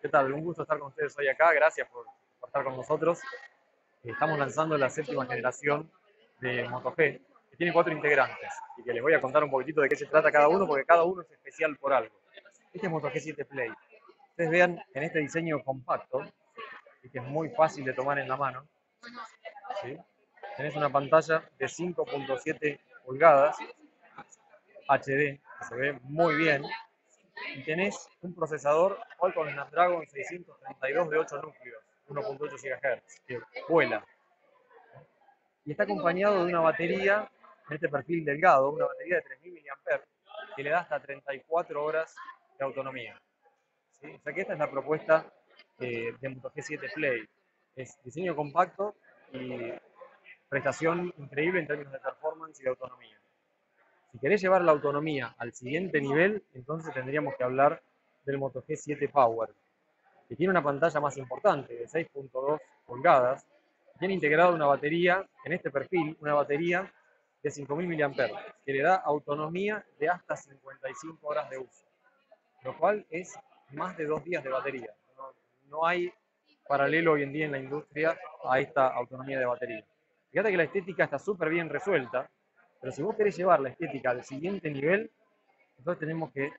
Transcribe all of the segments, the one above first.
¿Qué tal? Un gusto estar con ustedes hoy acá. Gracias por estar con nosotros. Estamos lanzando la 7ª generación de Moto G, que tiene 4 integrantes, y que les voy a contar un poquitito de qué se trata cada uno, porque cada uno es especial por algo. Este es Moto G7 Play. Ustedes vean en este diseño compacto, y que es muy fácil de tomar en la mano, ¿sí? Tenés una pantalla de 5.7 pulgadas, HD, que se ve muy bien, y tenés un procesador Qualcomm Snapdragon 632 de 8 núcleos, 1.8 GHz, que vuela. Y está acompañado de una batería, en este perfil delgado, una batería de 3000 mAh, que le da hasta 34 horas de autonomía, ¿sí? O sea que esta es la propuesta de Moto G7 Play. Es diseño compacto y prestación increíble en términos de performance y de autonomía. Si querés llevar la autonomía al siguiente nivel, entonces tendríamos que hablar del Moto G7 Power, que tiene una pantalla más importante, de 6.2 pulgadas, y tiene integrada una batería, en este perfil, una batería de 5000 mAh, que le da autonomía de hasta 55 horas de uso, lo cual es más de 2 días de batería. No hay paralelo hoy en día en la industria a esta autonomía de batería. Fíjate que la estética está súper bien resuelta, pero si vos querés llevar la estética al siguiente nivel, entonces tenemos que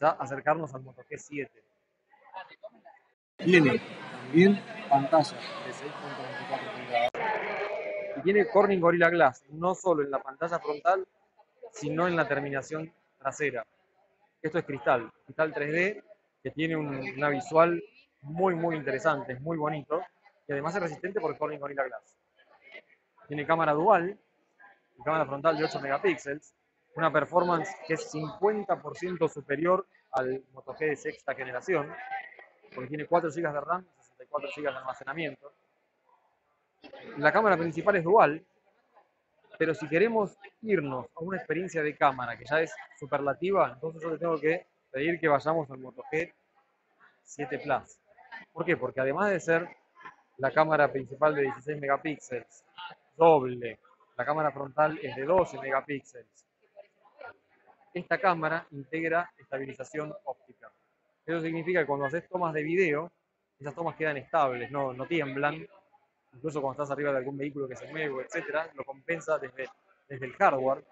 ya acercarnos al Moto G7. Tiene bien pantalla de 6.24 pulgadas. Y tiene Corning Gorilla Glass, no solo en la pantalla frontal, sino en la terminación trasera. Esto es cristal 3D, que tiene una visual muy interesante, es muy bonito, y además es resistente por Corning Gorilla Glass. Tiene cámara dual, cámara frontal de 8 megapíxeles, una performance que es 50% superior al Moto G de 6ª generación, porque tiene 4 GB de RAM y 64 GB de almacenamiento. La cámara principal es dual, pero si queremos irnos a una experiencia de cámara que ya es superlativa, entonces yo te tengo que pedir que vayamos al Moto G7 Plus. ¿Por qué? Porque además de ser la cámara principal de 16 megapíxeles, doble, la cámara frontal es de 12 megapíxeles. Esta cámara integra estabilización óptica. Eso significa que cuando haces tomas de video, esas tomas quedan estables, no tiemblan. Incluso cuando estás arriba de algún vehículo que se mueve, etcétera, lo compensa desde el hardware.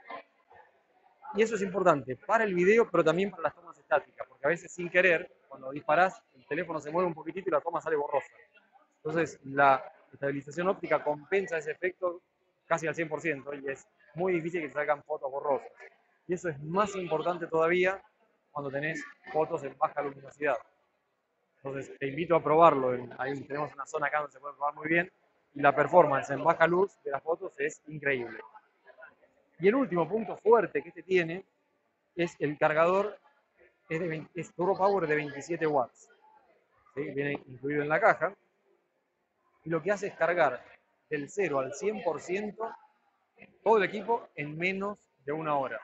Y eso es importante para el video, pero también para las tomas estáticas, porque a veces sin querer, cuando disparás, el teléfono se mueve un poquitito y la toma sale borrosa. Entonces, la estabilización óptica compensa ese efecto casi al 100%, y es muy difícil que salgan fotos borrosas. Y eso es más importante todavía cuando tenés fotos en baja luminosidad. Entonces te invito a probarlo. Ahí tenemos una zona acá donde se puede probar muy bien, y la performance en baja luz de las fotos es increíble. Y el último punto fuerte que este tiene es el cargador, es Turbo Power de 27 watts. ¿Sí? Viene incluido en la caja, y lo que hace es cargar del 0 al 100%, todo el equipo en menos de 1 hora.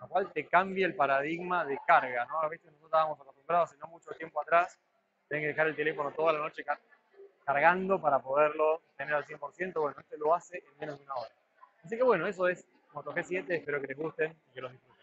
Lo cual te cambia el paradigma de carga, ¿no? A veces nosotros estábamos acostumbrados, hace no mucho tiempo atrás, tenían que dejar el teléfono toda la noche cargando para poderlo tener al 100%. Bueno, este lo hace en menos de 1 hora. Así que bueno, eso es Moto G7, espero que les gusten y que los disfruten.